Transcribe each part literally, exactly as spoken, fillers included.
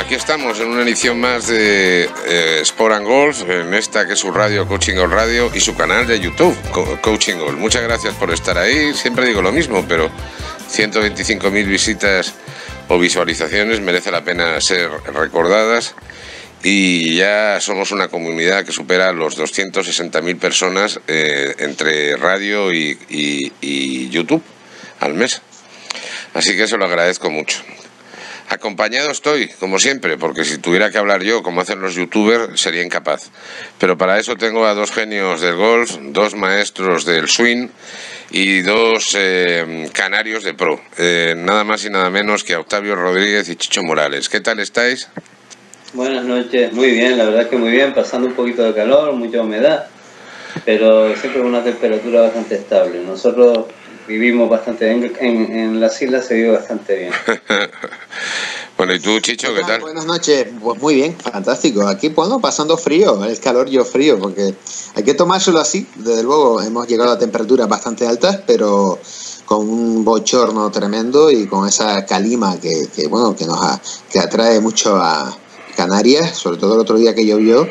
Aquí estamos en una edición más de eh, Sport and Golf, en esta que es su radio, Coaching Golf Radio, y su canal de YouTube, Co Coaching Golf. Muchas gracias por estar ahí. Siempre digo lo mismo, pero ciento veinticinco mil visitas o visualizaciones merece la pena ser recordadas. Y ya somos una comunidad que supera los doscientas sesenta mil personas eh, entre radio y, y, y YouTube al mes. Así que eso lo agradezco mucho. Acompañado estoy, como siempre, porque si tuviera que hablar yo, como hacen los youtubers, sería incapaz. Pero para eso tengo a dos genios del golf, dos maestros del swing y dos eh, canarios de pro. Eh, nada más y nada menos que Octavio Rodríguez y Chicho Morales. ¿Qué tal estáis? Buenas noches, muy bien, la verdad es que muy bien, pasando un poquito de calor, mucha humedad, pero siempre con una temperatura bastante estable. Nosotros vivimos bastante bien, en, en las islas se vive bastante bien. Bueno, ¿y tú, Chicho, qué tal? Buenas noches, pues muy bien, fantástico. Aquí, bueno, pasando frío, el calor yo frío, porque hay que tomárselo así. Desde luego hemos llegado a temperaturas bastante altas, pero con un bochorno tremendo y con esa calima que, que bueno, que nos a, que atrae mucho a Canarias, sobre todo el otro día que llovió.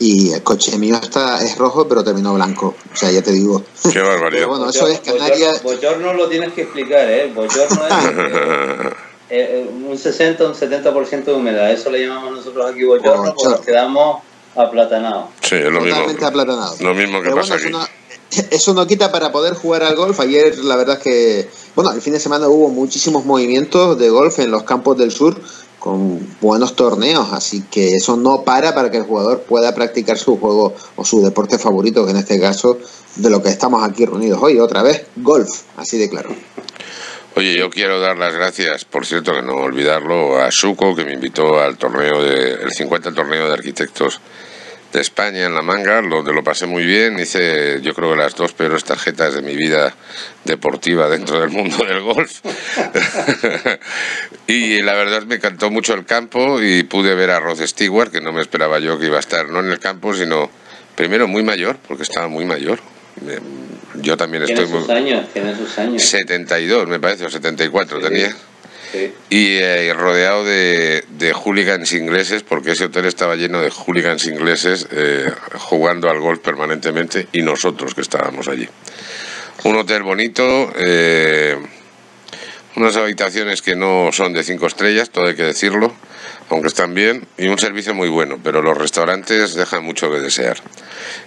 Y el coche mío está, es rojo, pero terminó blanco. O sea, ya te digo. Qué barbaridad. Pero bueno, eso es Canarias. Bochorno lo tienes que explicar, ¿eh? Bochorno es eh, un sesenta, un setenta por ciento de humedad. Eso le llamamos nosotros aquí bochorno, bochorno. Porque nos quedamos aplatanados. Sí, es lo Totalmente mismo. Aplatanados. Lo mismo que pero pasa bueno, aquí. Eso no, eso no quita para poder jugar al golf. Ayer, la verdad es que, bueno, el fin de semana hubo muchísimos movimientos de golf en los campos del sur, con buenos torneos, así que eso no para para que el jugador pueda practicar su juego o su deporte favorito, que en este caso de lo que estamos aquí reunidos hoy, otra vez, golf, así de claro. Oye, yo quiero dar las gracias, por cierto, que no olvidarlo, a Shuko, que me invitó al torneo de, el cincuenta torneo de arquitectos de España en La Manga, donde lo pasé muy bien. Hice, yo creo, que las dos peores tarjetas de mi vida deportiva dentro del mundo del golf. Y la verdad me encantó mucho el campo y pude ver a Rod Stewart, que no me esperaba yo que iba a estar, no en el campo, sino primero muy mayor, porque estaba muy mayor. Yo también estoy muy... ¿Tiene sus años? setenta y dos, me parece, o setenta y cuatro, sí, tenía. Sí. Y eh, rodeado de, de hooligans ingleses, porque ese hotel estaba lleno de hooligans ingleses eh, jugando al golf permanentemente, y nosotros que estábamos allí. Un hotel bonito, eh, unas habitaciones que no son de cinco estrellas, todo hay que decirlo, aunque están bien, y un servicio muy bueno, pero los restaurantes dejan mucho que desear.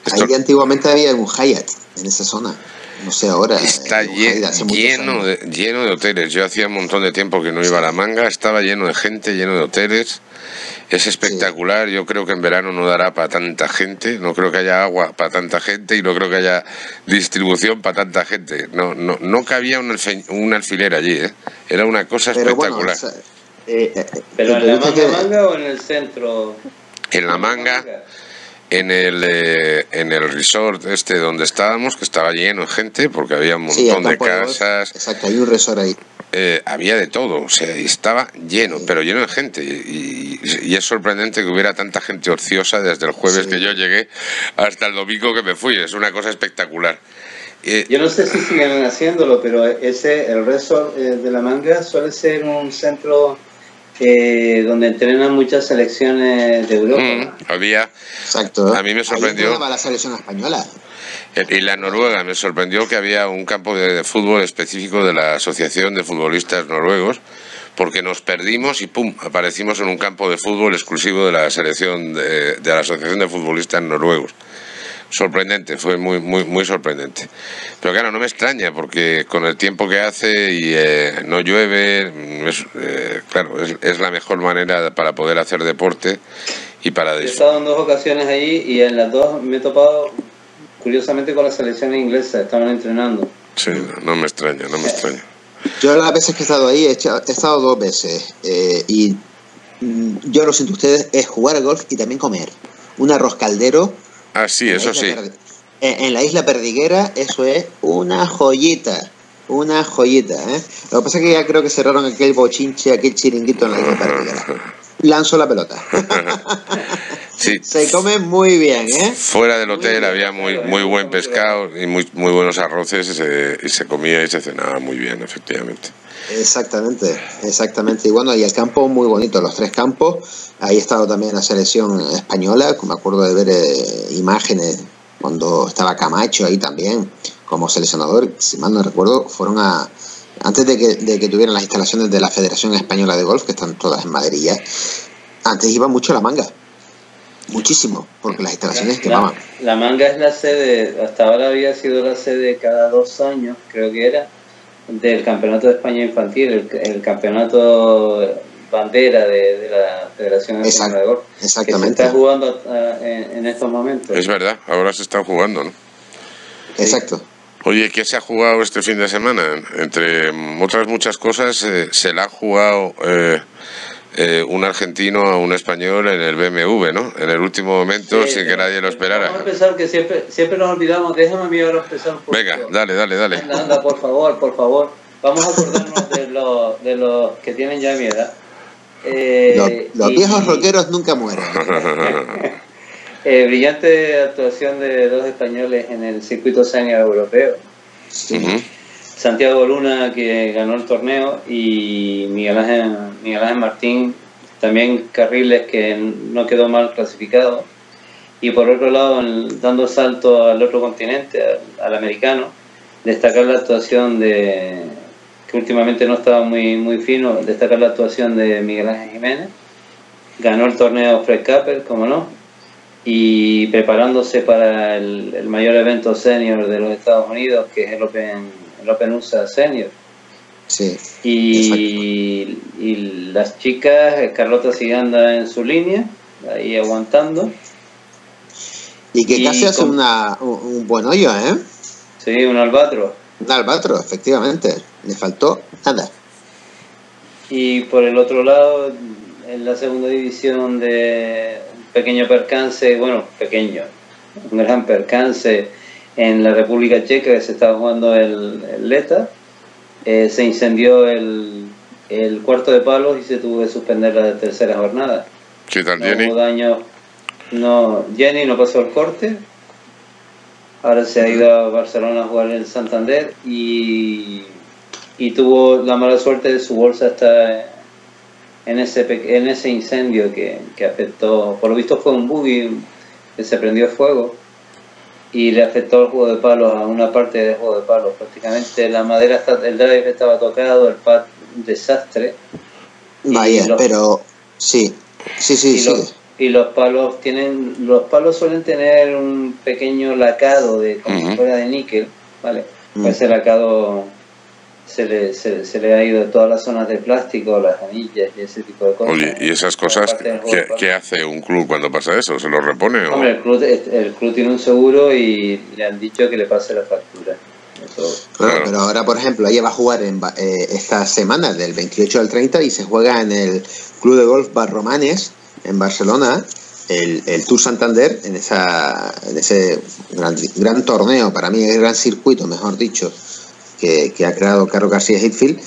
Esto... Ahí antiguamente había un Hyatt en esa zona. No sé, ahora está llen, lleno, de, lleno de hoteles. Yo hacía un montón de tiempo que no iba a La Manga, estaba lleno de gente, lleno de hoteles. Es espectacular. Sí. Yo creo que en verano no dará para tanta gente. No creo que haya agua para tanta gente y no creo que haya distribución para tanta gente. No, no, no cabía un, alfe, un alfiler allí, ¿eh? Era una cosa pero espectacular. Bueno, o sea, eh, eh, ¿Pero en La Manga, que... Manga o en el centro? En La Manga. En el, eh, en el resort este donde estábamos, que estaba lleno de gente, porque había un montón sí, de casas. Exacto, hay un resort ahí. Eh, había de todo, o sea, estaba lleno, sí, pero lleno de gente. Y, y es sorprendente que hubiera tanta gente ociosa desde el jueves, sí, que yo llegué hasta el domingo que me fui. Es una cosa espectacular. Eh, yo no sé si siguen haciéndolo, pero ese el resort eh, de La Manga suele ser un centro... Eh, donde entrenan muchas selecciones de Europa. Mm, había. Exacto. A mí me sorprendió. La selección española. Y la noruega. Me sorprendió que había un campo de fútbol específico de la Asociación de Futbolistas Noruegos, porque nos perdimos y pum, aparecimos en un campo de fútbol exclusivo de la selección de, de la Asociación de Futbolistas Noruegos. Sorprendente, fue muy muy muy sorprendente. Pero claro, no me extraña, porque con el tiempo que hace y eh, no llueve, es, eh, claro, es, es la mejor manera para poder hacer deporte y para disfrutar. He estado en dos ocasiones allí y en las dos me he topado, curiosamente, con la selección inglesa, estaban entrenando. Sí, no me extraña, no me extraña. Yo las veces que he estado ahí, he estado dos veces, eh, y yo lo siento ustedes, es jugar al golf y también comer. Un arroz caldero. Ah, sí, eso sí. En la isla Perdiguera, eso es una joyita, una joyita, ¿eh? Lo que pasa es que ya creo que cerraron aquel bochinche, aquel chiringuito en la isla Perdiguera. Lanzó la pelota. Sí. Se come muy bien, ¿eh? Fuera del hotel había muy muy buen pescado y muy muy buenos arroces, y se, y se comía y se cenaba muy bien, efectivamente. Exactamente, exactamente. Y bueno, y el campo muy bonito, los tres campos. Ahí ha estado también la selección española, me acuerdo de ver eh, imágenes cuando estaba Camacho ahí también como seleccionador. Si mal no recuerdo, fueron a... Antes de que, de que tuvieran las instalaciones de la Federación Española de Golf, que están todas en Madrid ya, antes iba mucho La Manga. Muchísimo, porque las instalaciones la, quemaban. La, la Manga es la sede, hasta ahora había sido la sede cada dos años, creo que era, del Campeonato de España Infantil, el, el Campeonato Bandera de, de la Federación Española de Golf. Exactamente. Que se está jugando uh, en, en estos momentos. Es verdad, ahora se están jugando, ¿no? Sí. Exacto. Oye, ¿qué se ha jugado este fin de semana? Entre otras muchas cosas, eh, se la ha jugado eh, eh, un argentino a un español en el B M W, ¿no? En el último momento, sí, sin que nadie lo esperara. Vamos a empezar, que siempre, siempre nos olvidamos. Déjame a mí ahora empezar un poco. Venga, dale, dale, dale. Anda, anda, por favor, por favor. Vamos a acordarnos de los, de los que tienen ya mi edad. Eh, los los y, viejos rockeros nunca mueren. Eh, brillante actuación de dos españoles en el circuito senior europeo. Uh-huh. Santiago Luna, que ganó el torneo, y Miguel Ángel, Miguel Ángel Martín, también Carriles, que no quedó mal clasificado. Y por otro lado, en, dando salto al otro continente, al, al americano, destacar la actuación de, que últimamente no estaba muy, muy fino, destacar la actuación de Miguel Ángel Jiménez. Ganó el torneo Fred Capel, como no, y preparándose para el, el mayor evento senior de los Estados Unidos, que es el Open, el Open U S A Senior. Sí, y, y las chicas, Carlota Ciganda en su línea, ahí aguantando. Y que y casi hace con, una, un buen hoyo, ¿eh? Sí, un albatro. Un albatro, efectivamente. Le faltó nada. Y por el otro lado, en la segunda división de... pequeño percance, bueno, pequeño, un gran percance en la República Checa, que se estaba jugando el, el Leta. Eh, se incendió el, el cuarto de palos y se tuvo que suspender la tercera jornada. ¿Qué tal, no Jenny? Hubo daño, no, Jenny no pasó el corte, ahora se ha ido a Barcelona a jugar en Santander y, y tuvo la mala suerte de su bolsa hasta... En ese, en ese incendio que, que afectó, por lo visto fue un buggy que se prendió fuego y le afectó el juego de palos, a una parte del juego de palos. Prácticamente la madera, está, el drive estaba tocado, el pad, un desastre. Vaya, los, pero sí, sí, sí. Y, sí. Los, y los palos tienen, los palos suelen tener un pequeño lacado de, como uh-huh. si fuera de níquel, ¿vale? Uh-huh. Pues ese lacado... Se le, se, se le ha ido todas las zonas de plástico, las anillas y ese tipo de cosas. Oye, ¿y esas cosas qué, qué hace un club cuando pasa eso? ¿Se lo repone? Hombre, o... el, club, el club tiene un seguro y le han dicho que le pase la factura. Eso... Claro, claro, pero ahora, por ejemplo, ella va a jugar en, eh, esta semana, del veintiocho al treinta, y se juega en el Club de Golf Vallromanes, en Barcelona, el, el Tour Santander, en, esa, en ese gran, gran torneo, para mí, el gran circuito, mejor dicho, Que, que ha creado Carlos García Hidfield,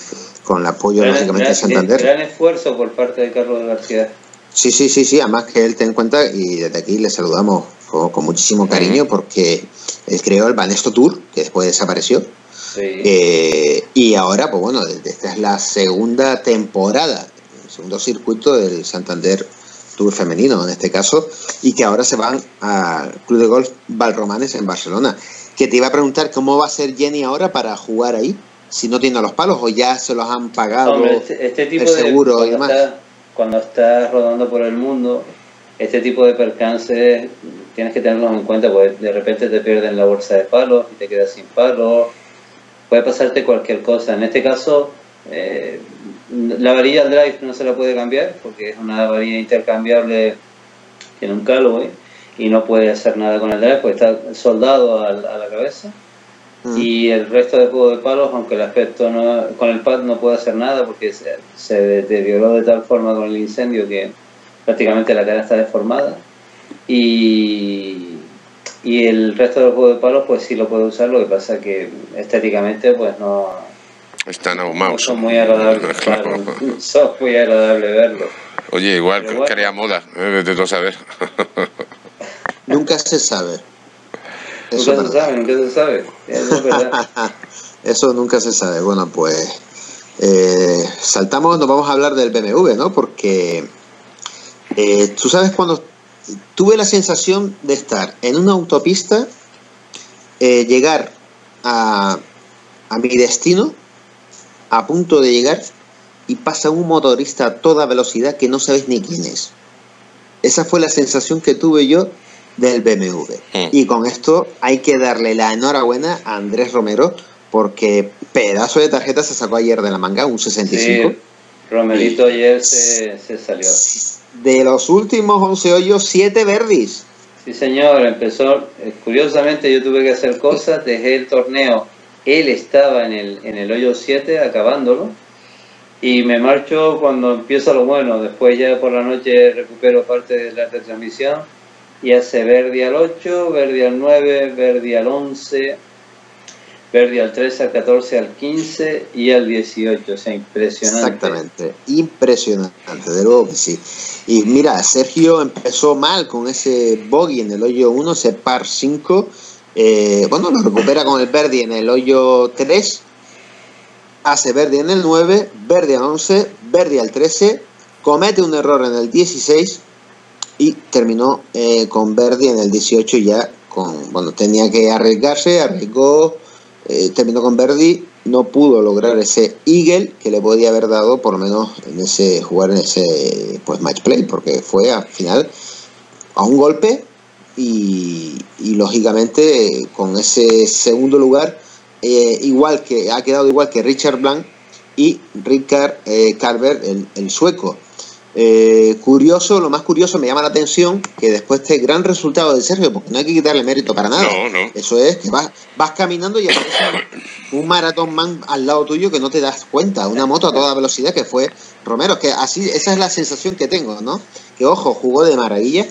con el apoyo, gran, lógicamente, de Santander. Gran esfuerzo por parte de Carlos García. Sí, sí, sí, sí, además que él te en cuenta, y desde aquí le saludamos con, con muchísimo cariño, uh-huh. porque él creó el Banesto Tour, que después desapareció. Sí. Eh, y ahora, pues bueno, esta es la segunda temporada, el segundo circuito del Santander Tour femenino, en este caso, y que ahora se van al Club de Golf Vallromanes en Barcelona. Que te iba a preguntar cómo va a ser Jenny ahora para jugar ahí, si no tiene los palos o ya se los han pagado. Hombre, este, este tipo el seguro de, y demás. Está, cuando estás rodando por el mundo, este tipo de percances tienes que tenerlos en cuenta, porque de repente te pierden la bolsa de palos y te quedas sin palos. Puede pasarte cualquier cosa. En este caso, eh, la varilla drive no se la puede cambiar porque es una varilla intercambiable, tiene un callaway, y no puede hacer nada con el drive porque está soldado a la, a la cabeza. Uh-huh. Y el resto del juego de palos, aunque el aspecto no, con el pad no puede hacer nada porque se, se deterioró de tal forma con el incendio que prácticamente la cara está deformada, y, y el resto del juego de palos pues sí lo puede usar, lo que pasa que estéticamente pues no están ahumados, son muy agradables. Claro, son muy agradables verlo. Oye, igual bueno, crea moda, eh, vete tú a saber. Nunca se sabe. Eso nunca se sabe, nunca se sabe. Eso, es verdad. Eso nunca se sabe. Bueno, pues Eh, saltamos, nos vamos a hablar del B M W, ¿no? Porque eh, tú sabes, cuando tuve la sensación de estar en una autopista, eh, llegar a, a mi destino, a punto de llegar, y pasa un motorista a toda velocidad que no sabes ni quién es. Esa fue la sensación que tuve yo del B M W. Mm. Y con esto hay que darle la enhorabuena a Andrés Romero, porque pedazo de tarjeta se sacó ayer de la manga, un sesenta y cinco. Sí, Romerito ayer se, se salió. De los últimos once hoyos, siete verdis. Sí, señor, empezó. Curiosamente, yo tuve que hacer cosas, dejé el torneo. Él estaba en el, en el hoyo siete, acabándolo. Y me marcho cuando empieza lo bueno. Después ya por la noche recupero parte de la retransmisión. Y hace verdi al ocho, verdi al nueve, verdi al once, verdi al trece, al catorce, al quince y al dieciocho. O sea, impresionante. Exactamente. Impresionante, de luego que sí. Y mira, Sergio empezó mal con ese bogey en el hoyo uno, ese par cinco. Eh, bueno, lo recupera con el verdi en el hoyo tres. Hace verdi en el nueve, verdi al once, verdi al trece, comete un error en el dieciséis y terminó eh, con verdi en el dieciocho. Ya con, bueno, tenía que arriesgarse, arriesgó, eh, terminó con verdi, no pudo lograr ese eagle que le podía haber dado por lo menos en ese jugar en ese pues match play, porque fue al final a un golpe y, y lógicamente con ese segundo lugar. Eh, igual que ha quedado igual que Richard Blanc y Richard eh, Carver, el, el sueco. Eh, curioso, lo más curioso, me llama la atención que después de este gran resultado de Sergio, porque no hay que quitarle mérito para nada, no, no. Eso es que vas, vas caminando y aparece un maratón man al lado tuyo que no te das cuenta, una moto a toda velocidad que fue Romero, que así, esa es la sensación que tengo, ¿no? Que ojo, jugó de maravilla,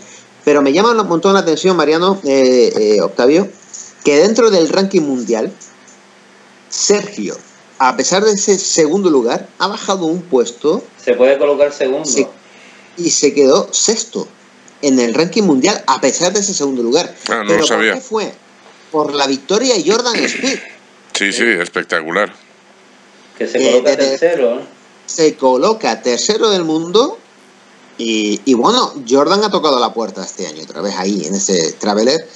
pero me llama un montón la atención, Mariano, eh, eh, Octavio, que dentro del ranking mundial Sergio, a pesar de ese segundo lugar, ha bajado un puesto. Se puede colocar segundo. Se, y se quedó sexto en el ranking mundial, a pesar de ese segundo lugar. Ah, no. Pero lo sabía. ¿Por qué fue? Por la victoria de Jordan Spieth. Sí, sí, espectacular. Que se coloca eh, de, tercero. Se coloca tercero del mundo. Y, y bueno, Jordan ha tocado la puerta este año, otra vez ahí, en ese Traveler.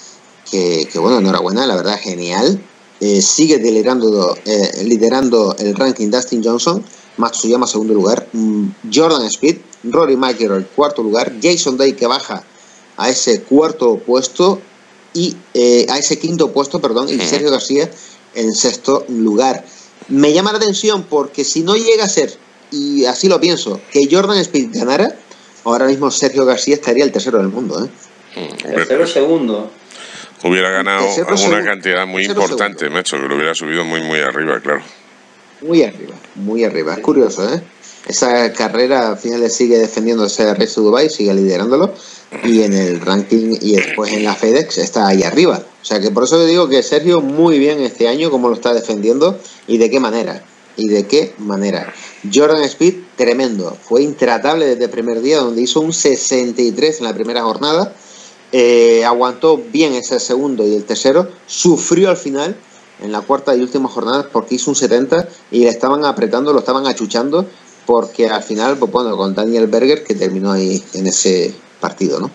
Que, que bueno, enhorabuena, la verdad, genial. Eh, sigue liderando, eh, liderando el ranking Dustin Johnson, Matsuyama segundo lugar, Jordan Spieth, Rory McIlroy cuarto lugar, Jason Day que baja a ese cuarto puesto y eh, a ese quinto puesto, perdón, y Sergio García en sexto lugar. Me llama la atención porque si no llega a ser, y así lo pienso, que Jordan Spieth ganara, ahora mismo Sergio García estaría el tercero del mundo, ¿eh? Tercero segundo. Hubiera ganado alguna cantidad muy importante, macho, que lo hubiera subido muy, muy arriba, claro. Muy arriba, muy arriba. Es curioso, ¿eh? Esa carrera al final le sigue defendiendo ese Race to Dubai, sigue liderándolo. Y en el ranking y después en la FedEx está ahí arriba. O sea que por eso te digo que Sergio muy bien este año, cómo lo está defendiendo y de qué manera. Y de qué manera. Jordan Spieth, tremendo. Fue intratable desde el primer día, donde hizo un sesenta y tres en la primera jornada. Eh, aguantó bien ese segundo y el tercero, sufrió al final en la cuarta y última jornada porque hizo un setenta y le estaban apretando, lo estaban achuchando, porque al final, pues bueno, con Daniel Berger que terminó ahí en ese partido, ¿no?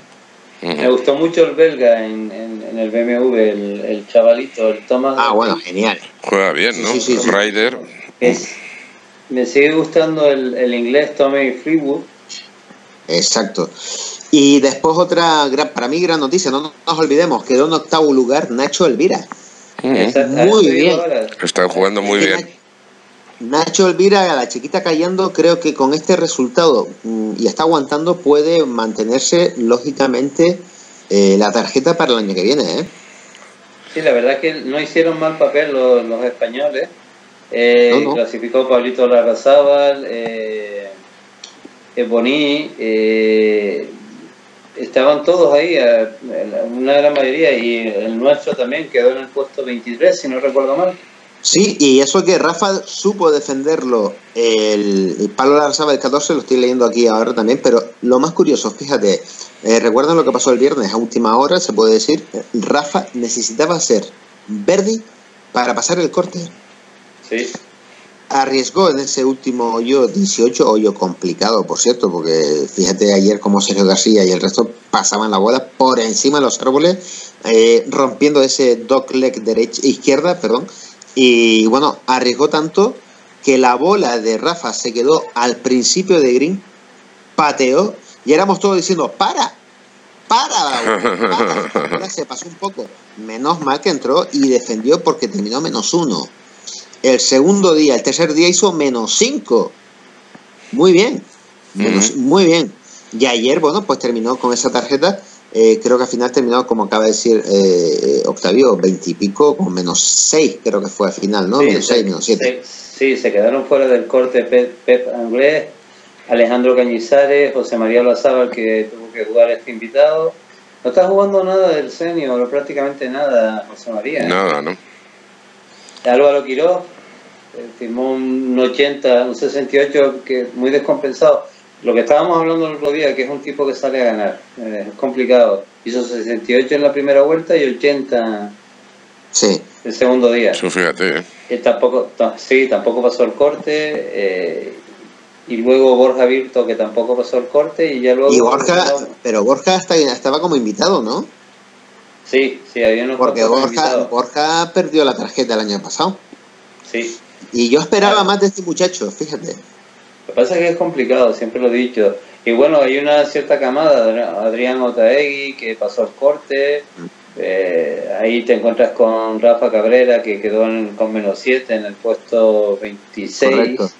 Me gustó mucho el belga en, en, en el B M W, el, el chavalito, el Thomas. Ah, bueno, genial. Juega bien, ¿no? Sí, sí, sí, Ryder. Es, me sigue gustando el, el inglés Tommy Fleetwood. Exacto. Y después otra, gran, para mí, gran noticia, no nos olvidemos, quedó en octavo lugar Nacho Elvira. Mm. Muy bien. Están jugando muy bien. Nacho Elvira, a la chiquita cayendo, creo que con este resultado y está aguantando, puede mantenerse, lógicamente, eh, la tarjeta para el año que viene, ¿eh? Sí, la verdad es que no hicieron mal papel los, los españoles. Eh, no, no. Clasificó Pablo Larrazábal, eh, Boní, eh... estaban todos ahí, una gran mayoría, y el nuestro también quedó en el puesto veintitrés, si no recuerdo mal. Sí, y eso que Rafa supo defenderlo, el, el Pablo Larrazábal del catorce, lo estoy leyendo aquí ahora también, pero lo más curioso, fíjate, eh, recuerdan lo que pasó el viernes, a última hora se puede decir, Rafa necesitaba hacer verdi para pasar el corte. Sí. arriesgó en ese último hoyo dieciocho, hoyo complicado, por cierto, porque fíjate ayer como Sergio García y el resto pasaban la bola por encima de los árboles, eh, rompiendo ese dog leg derecha, izquierda, perdón, y bueno, arriesgó tanto que la bola de Rafa se quedó al principio de green, pateó, y éramos todos diciendo, ¡para! ¡Para! para. Ahora se pasó un poco. Menos mal que entró y defendió porque terminó menos uno. El segundo día, el tercer día hizo menos cinco. Muy bien. Menos, uh-huh. Muy bien. Y ayer, bueno, pues terminó con esa tarjeta. Eh, creo que al final terminó, como acaba de decir eh, Octavio, veintipico con menos seis, creo que fue al final, ¿no? Sí, menos seis, menos siete. Sí, se quedaron fuera del corte Pep, Pep Anglés, Alejandro Cañizares, José María Larrazábal, que tuvo que jugar este invitado. No está jugando nada del senior, prácticamente nada, José María. ¿eh? Nada, ¿no? Álvaro Quiroz firmó un ochenta, un sesenta y ocho, que muy descompensado. Lo que estábamos hablando el otro día, que es un tipo que sale a ganar, eh, es complicado. Hizo sesenta y ocho en la primera vuelta y ochenta sí. el segundo día. Sí, fíjate. ¿eh? Eh, tampoco, sí, tampoco pasó el corte. Eh, y luego Borja Virto, que tampoco pasó el corte. Y ya luego. Y Borja, pero Borja hasta, estaba como invitado, ¿no? Sí, sí, había unos Porque Borja, Borja perdió la tarjeta el año pasado. Sí. Y yo esperaba claro. más de este muchacho, fíjate. Lo que pasa es que es complicado, siempre lo he dicho. Y bueno, hay una cierta camada, Adrián Otaegui, que pasó el corte, eh, ahí te encuentras con Rafa Cabrera, que quedó en, con menos siete en el puesto veintiséis, Correcto.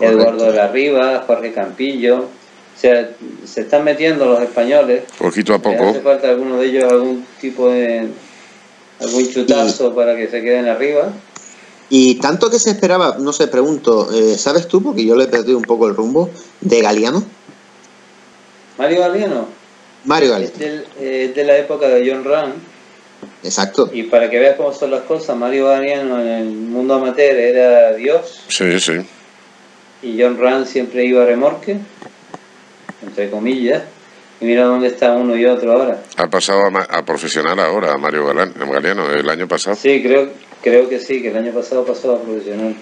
Eduardo de la Riva, Jorge Campillo, o sea, se están metiendo los españoles, poquito a poco. Hace falta alguno de ellos algún tipo de, algún chutazo y... para que se queden arriba. Y tanto que se esperaba, no sé, pregunto, ¿sabes tú? Porque yo le he perdido un poco el rumbo, ¿de Galiano? ¿Mario Galiano? Mario Galiano. Es del, eh, de la época de Jon Rahm. Exacto. Y para que veas cómo son las cosas, Mario Galiano en el mundo amateur era Dios. Sí, sí. Y Jon Rahm siempre iba a remorque, entre comillas. Y mira dónde está uno y otro ahora. Ha pasado a, ma a profesional ahora, a Mario Galiano, el año pasado. Sí, creo... Creo que sí, que el año pasado pasó a profesional.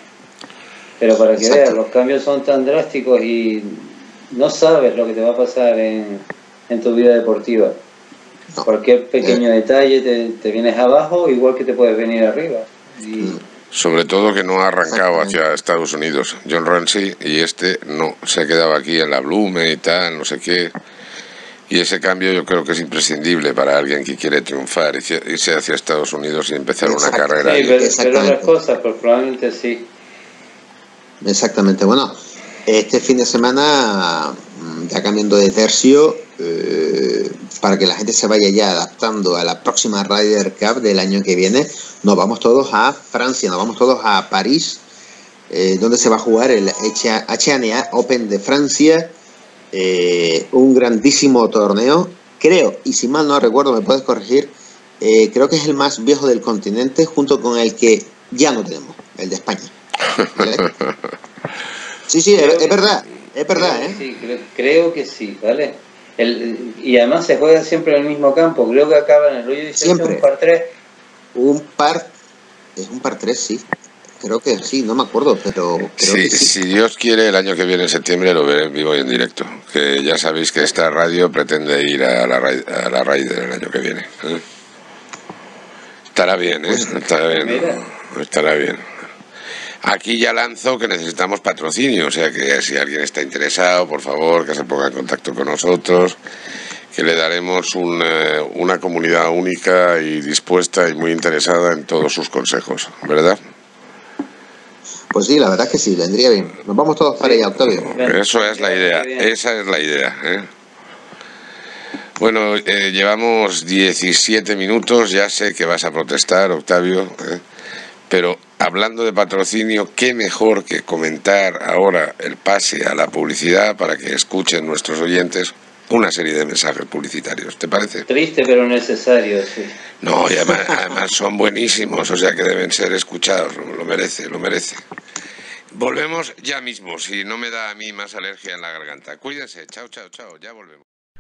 Pero para que Exacto. veas, los cambios son tan drásticos y no sabes lo que te va a pasar en, en tu vida deportiva. No. Cualquier pequeño eh. detalle te, te vienes abajo, igual que te puedes venir arriba. Y... Sobre todo que no ha arrancado hacia Estados Unidos. Jon Rahm sí, y este no, se quedaba aquí en la Blume y tal, no sé qué. Y ese cambio yo creo que es imprescindible para alguien que quiere triunfar, irse hacia Estados Unidos y empezar Exacto. una carrera. Sí, pero, pero otras cosas, pues probablemente sí. Exactamente. Bueno, este fin de semana, ya cambiando de tercio, eh, para que la gente se vaya ya adaptando a la próxima Ryder Cup del año que viene, nos vamos todos a Francia, nos vamos todos a París, eh, donde se va a jugar el H N A Open de Francia. Eh, un grandísimo torneo, creo, y si mal no recuerdo, me puedes corregir, eh, creo que es el más viejo del continente, junto con el que ya no tenemos, el de España. ¿Vale? Sí, sí, es, que, es verdad, es verdad. Creo, ¿eh? que sí, creo, creo que sí, ¿vale? El, y además se juega siempre en el mismo campo, creo que acaba en el hoyo dieciocho, un par tres. Un par, es un par tres, sí. Creo que sí, no me acuerdo, pero... Creo sí, que sí. Si Dios quiere, el año que viene, en septiembre, lo veré en vivo y en directo. Que ya sabéis que esta radio pretende ir a la, a la Ryder el año que viene. ¿Eh? Estará bien, ¿eh? Estará bien, ¿no? Estará bien. Aquí ya lanzo que necesitamos patrocinio, o sea que si alguien está interesado, por favor, que se ponga en contacto con nosotros, que le daremos un, una comunidad única y dispuesta y muy interesada en todos sus consejos, ¿verdad? Pues sí, la verdad es que sí, vendría bien. Nos vamos todos para allá, Octavio. Eso es la idea, esa es la idea. ¿eh? Bueno, eh, llevamos diecisiete minutos, ya sé que vas a protestar, Octavio, ¿eh? pero hablando de patrocinio, qué mejor que comentar ahora el pase a la publicidad para que escuchen nuestros oyentes una serie de mensajes publicitarios, ¿te parece? Triste pero necesario, sí. No, y además, además son buenísimos, o sea que deben ser escuchados, lo merece, lo merece. Volvemos ya mismo, si no me da a mí más alergia en la garganta. Cuídense, chao, chao, chao, ya volvemos.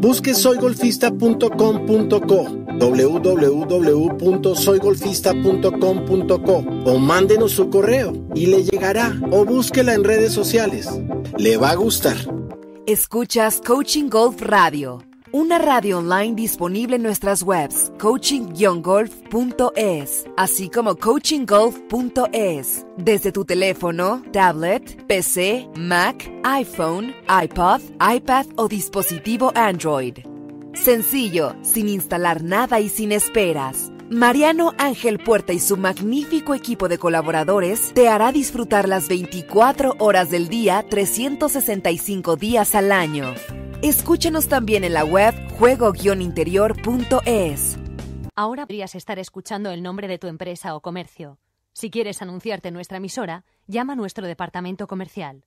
Busque soy golfista punto com punto co, doble u doble u doble u punto soy golfista punto com punto co, o mándenos su correo y le llegará, o búsquela en redes sociales. Le va a gustar. Escuchas Coaching Golf Radio, una radio online disponible en nuestras webs coaching golf punto es, así como coaching golf punto es, desde tu teléfono, tablet, P C, Mac, iPhone, iPod, iPad o dispositivo Android. Sencillo, sin instalar nada y sin esperas. Mariano Ángel Puerta y su magnífico equipo de colaboradores te hará disfrutar las veinticuatro horas del día, trescientos sesenta y cinco días al año. Escúchanos también en la web juego guion interior punto es. Ahora podrías estar escuchando el nombre de tu empresa o comercio. Si quieres anunciarte en nuestra emisora, llama a nuestro departamento comercial.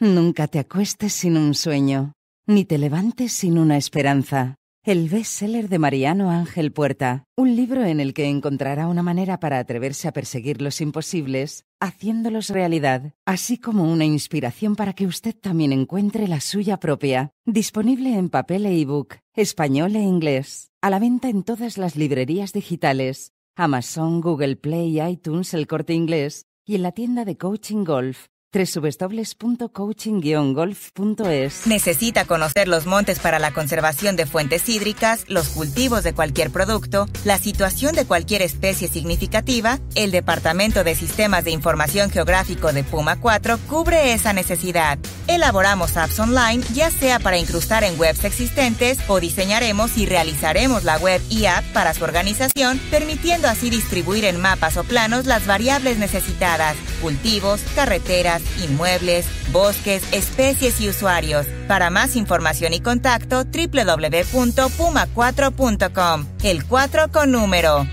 Nunca te acuestes sin un sueño, ni te levantes sin una esperanza. El bestseller de Mariano Ángel Puerta, un libro en el que encontrará una manera para atreverse a perseguir los imposibles, haciéndolos realidad, así como una inspiración para que usted también encuentre la suya propia. Disponible en papel e ebook, español e inglés, a la venta en todas las librerías digitales, Amazon, Google Play, iTunes, El Corte Inglés, y en la tienda de Coaching Golf, doble u doble u doble u punto coaching guion golf punto es. Necesita conocer los montes para la conservación de fuentes hídricas, los cultivos de cualquier producto, la situación de cualquier especie significativa. El Departamento de Sistemas de Información Geográfico de Puma cuatro cubre esa necesidad. Elaboramos apps online, ya sea para incrustar en webs existentes o diseñaremos y realizaremos la web y app para su organización, permitiendo así distribuir en mapas o planos las variables necesitadas, cultivos, carreteras, inmuebles, bosques, especies y usuarios. Para más información y contacto, doble u doble u doble u punto puma cuatro punto com. El cuatro con número.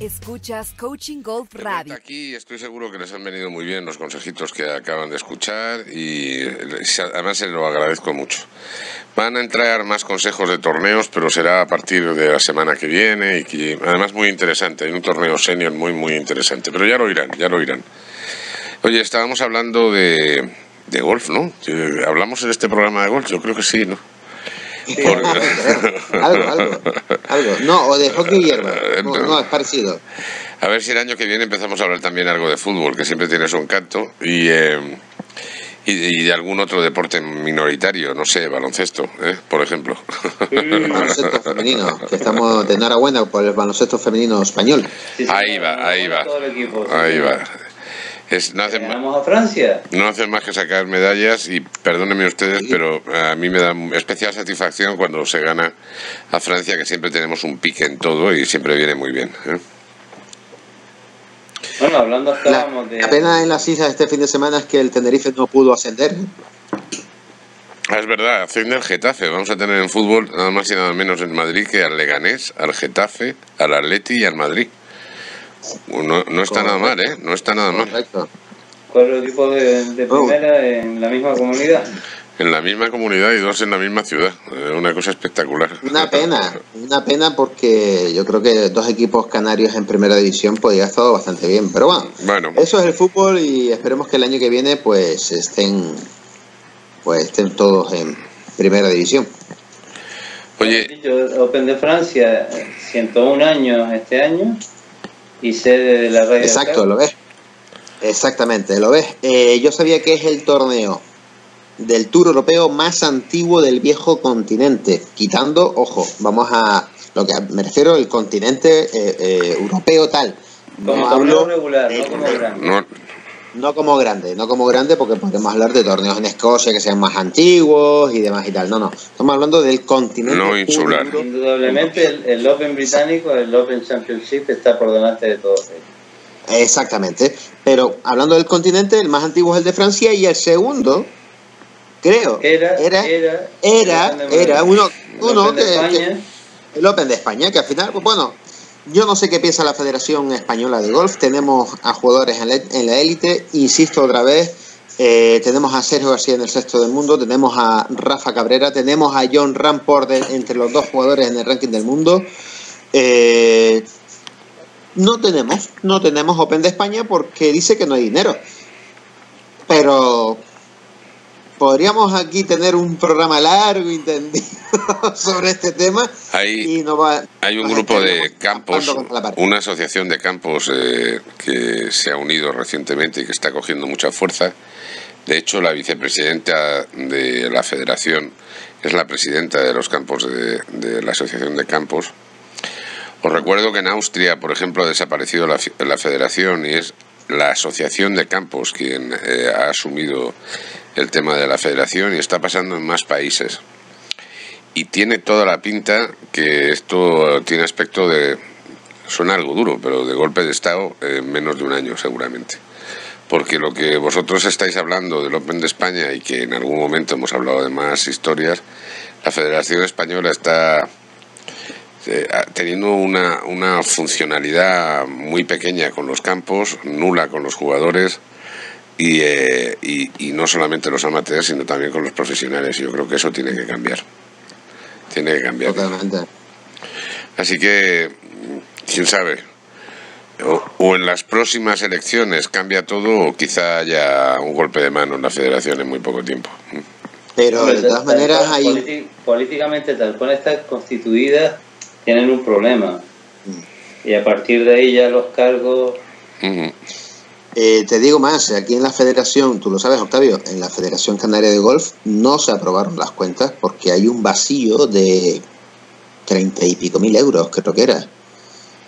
Escuchas Coaching Golf Radio. Aquí estoy seguro que les han venido muy bien los consejitos que acaban de escuchar y además se lo agradezco mucho. Van a entrar más consejos de torneos, pero será a partir de la semana que viene y que, además, muy interesante. Hay un torneo senior muy, muy interesante, pero ya lo irán, ya lo irán. Oye, estábamos hablando de, de golf, ¿no? ¿Hablamos en este programa de golf? Yo creo que sí, ¿no? Sí, Por... algo, algo, algo, algo. No, o de hockey hierba. No, no, es parecido. A ver si el año que viene empezamos a hablar también algo de fútbol, que siempre tiene su encanto, y, eh, y, y de algún otro deporte minoritario, no sé, baloncesto, ¿eh? Por ejemplo. El baloncesto femenino, que estamos de enhorabuena por el baloncesto femenino español. Sí, sí, ahí va, ahí va. Todo el equipo, sí, ahí va. Es, no hacen, a Francia. no hacen más que sacar medallas y perdónenme ustedes, pero a mí me da especial satisfacción cuando se gana a Francia, que siempre tenemos un pique en todo y siempre viene muy bien, ¿eh? Bueno, hablando estábamos de... La pena en las islas este fin de semana es que el Tenerife no pudo ascender. Es verdad, asciende al Getafe. Vamos a tener en fútbol nada más y nada menos en Madrid que al Leganés, al Getafe, al Atleti y al Madrid. No, no está nada mal, ¿eh? No está nada mal. Cuatro equipos de, de primera en la misma comunidad. En la misma comunidad y dos en la misma ciudad. Una cosa espectacular. Una pena, una pena porque yo creo que dos equipos canarios en primera división podría haber estado bastante bien. Pero bueno, bueno, eso es el fútbol y esperemos que el año que viene pues estén, pues estén todos en primera división. Oye, Open de Francia, ciento uno años este año. Y sede de la Ryder Cup. Exacto, lo ves. Exactamente, lo ves. Eh, yo sabía que es el torneo del Tour Europeo más antiguo del viejo continente. Quitando, ojo, vamos a lo que me refiero, el continente eh, eh, europeo tal. Como no hablo regular, eh, no como grande. No, No como grande, no como grande, porque podemos hablar de torneos en Escocia que sean más antiguos y demás y tal. No, no, estamos hablando del continente. No insular. Indudablemente el, el Open británico, el Open Championship está por delante de todos ellos. Exactamente. Pero hablando del continente, el más antiguo es el de Francia y el segundo, creo, era, era, era, era, era uno, uno que, que, el Open de España, que al final, pues bueno... Yo no sé qué piensa la Federación Española de Golf. Tenemos a jugadores en la élite, insisto otra vez, eh, tenemos a Sergio García en el sexto del mundo, tenemos a Rafa Cabrera, tenemos a Jon Rahm entre los dos jugadores en el ranking del mundo. Eh, no tenemos, no tenemos Open de España porque dice que no hay dinero. Pero podríamos aquí tener un programa largo y tendido sobre este tema. Hay, y no va, hay un grupo de campos, una asociación de campos eh, que se ha unido recientemente y que está cogiendo mucha fuerza. De hecho, la vicepresidenta de la federación es la presidenta de los campos de, de la asociación de campos. Os recuerdo que en Austria, por ejemplo, ha desaparecido la, la federación y es la asociación de campos quien eh, ha asumido el tema de la federación, y está pasando en más países. Y tiene toda la pinta que esto tiene aspecto de... Suena algo duro, pero de golpe de estado en menos de un año seguramente. Porque lo que vosotros estáis hablando del Open de España, y que en algún momento hemos hablado de más historias, la Federación Española está teniendo una, una funcionalidad muy pequeña con los campos, nula con los jugadores. Y, eh, y, y no solamente los amateurs, sino también con los profesionales. Yo creo que eso tiene que cambiar. Tiene que cambiar. Totalmente. Así que, quién sabe, o, o en las próximas elecciones cambia todo, o quizá haya un golpe de mano en la federación en muy poco tiempo. Pero de todas maneras hay... Políticamente, tal cual está constituida, tienen un problema. Y a partir de ahí ya los cargos... Uh-huh. Eh, te digo más, aquí en la federación, tú lo sabes, Octavio, en la Federación Canaria de Golf no se aprobaron las cuentas porque hay un vacío de treinta y pico mil euros, creo que era.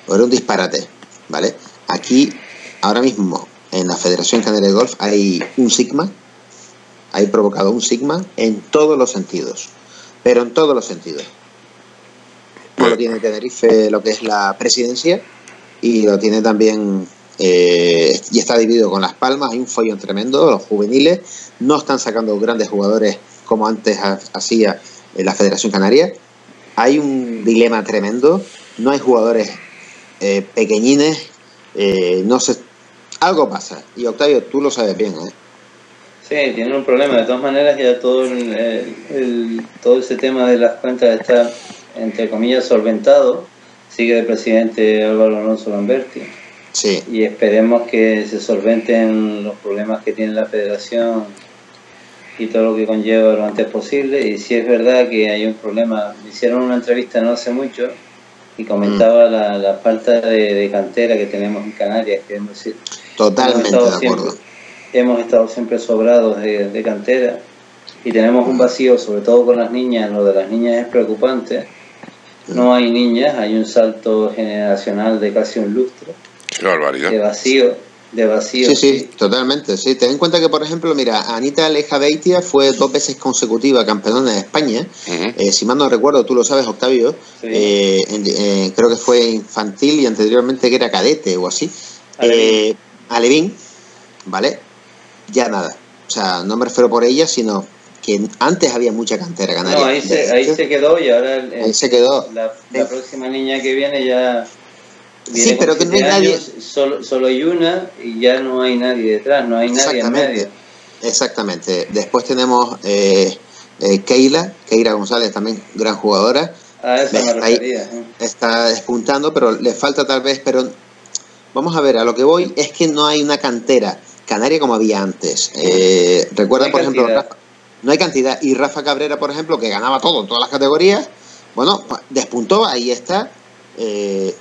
O era un disparate, ¿vale? Aquí, ahora mismo, en la Federación Canaria de Golf hay un sigma, hay provocado un sigma en todos los sentidos, pero en todos los sentidos. No lo tiene Tenerife, lo que es la presidencia, y lo tiene también... Eh, y está dividido con Las Palmas, hay un follón tremendo, los juveniles no están sacando grandes jugadores como antes hacía la Federación Canaria, hay un dilema tremendo, no hay jugadores eh, pequeñines, eh, no sé, algo pasa, y Octavio, tú lo sabes bien, ¿eh? Sí, tienen un problema, de todas maneras ya todo, el, el, todo ese tema de las cuentas está, entre comillas, solventado, sigue de presidente Álvaro Alonso Lamberti. Sí. Y esperemos que se solventen los problemas que tiene la federación y todo lo que conlleva lo antes posible. Y si es verdad que hay un problema, me hicieron una entrevista no hace mucho y comentaba mm. la, la falta de, de cantera que tenemos en Canarias, queremos decir. Totalmente hemos de acuerdo. Siempre, hemos estado siempre sobrados de, de cantera y tenemos mm. un vacío, sobre todo con las niñas. Lo de las niñas es preocupante. Mm. No hay niñas, hay un salto generacional de casi un lustro. De vacío, de vacío. Sí, sí, sí, totalmente. Sí, ten en cuenta que, por ejemplo, mira, Anita Aleja Beitia fue dos veces consecutiva campeona de España. Uh-huh. eh, si mal no recuerdo, tú lo sabes, Octavio. Sí. Eh, eh, creo que fue infantil y anteriormente que era cadete o así. Alevín. Eh, Alevín, ¿vale? Ya nada. O sea, no me refiero por ella, sino que antes había mucha cantera canaria. No, ahí se, ahí se quedó y ahora. El, el, ahí se quedó. La, la próxima niña que viene ya. Viene sí, pero que no hay nadie. Solo, solo hay una y ya no hay nadie detrás, no hay nadie en medio. Exactamente. Después tenemos eh, eh, Keila, Keira González, también gran jugadora. Ah, esa me refería, ¿eh? Está despuntando, pero le falta tal vez, pero vamos a ver, a lo que voy es que no hay una cantera canaria como había antes. Eh, recuerda, no por cantidad. ejemplo, Rafa, no hay cantidad. Y Rafa Cabrera, por ejemplo, que ganaba todo, en todas las categorías, bueno, despuntó, ahí está. Eh,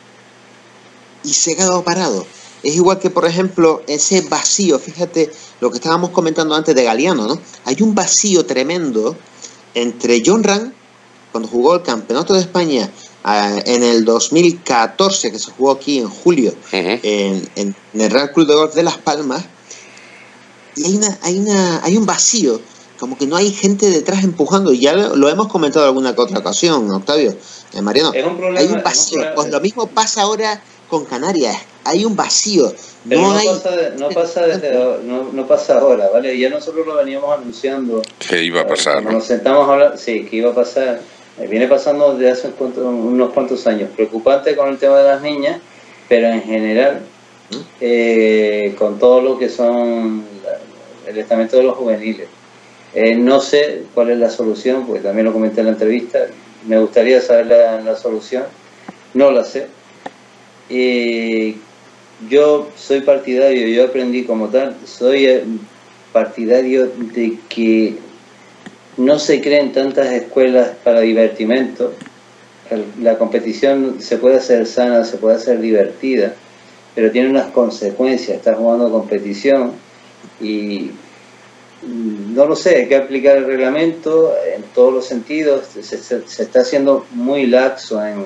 Y se ha quedado parado. Es igual que, por ejemplo, ese vacío. Fíjate lo que estábamos comentando antes de Galiano, ¿no? Hay un vacío tremendo entre Jon Rahm, cuando jugó el Campeonato de España eh, en el dos mil catorce, que se jugó aquí en julio, uh-huh. en, en, en el Real Club de Golf de Las Palmas, y hay una, hay una, hay un vacío, como que no hay gente detrás empujando. Y ya lo, lo hemos comentado alguna que otra ocasión, Octavio, eh, Mariano. Es un problema, hay un vacío. Es un problema, pues lo mismo pasa ahora con Canarias. Hay un vacío. Pero no, no, hay... pasa, no pasa desde no, no pasa ahora, ¿vale? Ya nosotros lo veníamos anunciando. Que iba a pasar. Nos sentamos a hablar, sí, que iba a pasar. Viene pasando desde hace unos cuantos años. Preocupante con el tema de las niñas, pero en general, eh, con todo lo que son el estamento de los juveniles. Eh, no sé cuál es la solución, porque también lo comenté en la entrevista. Me gustaría saber la, la solución. No la sé. Eh, yo soy partidario, yo aprendí como tal, soy partidario de que no se creen tantas escuelas para divertimento. La competición se puede hacer sana, se puede hacer divertida, pero tiene unas consecuencias. Estás jugando competición y no lo sé, hay que aplicar el reglamento en todos los sentidos. Se, se, se está haciendo muy laxo en,